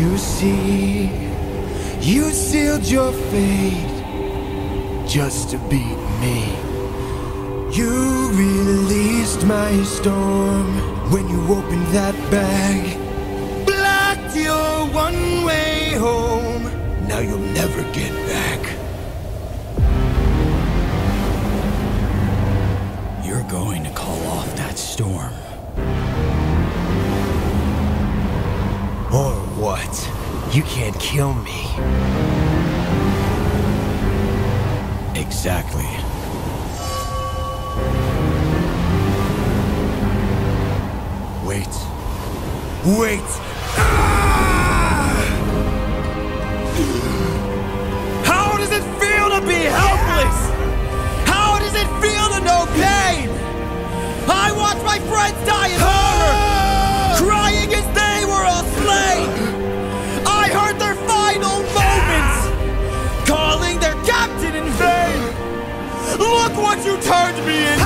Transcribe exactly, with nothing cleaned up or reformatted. you see, you sealed your fate just to beat me. You released my storm when you opened that bag, blocked your one-way home. Now you'll never get back. You're going to call off that storm. Or what? You can't kill me. Exactly. Wait. Wait! Ah! How does it feel to be helpless? How does it feel to know pain? I watched my friends die in horror, ah! crying as they were all slain. I heard their final moments, ah! calling their captain in vain. Look what you turned me into!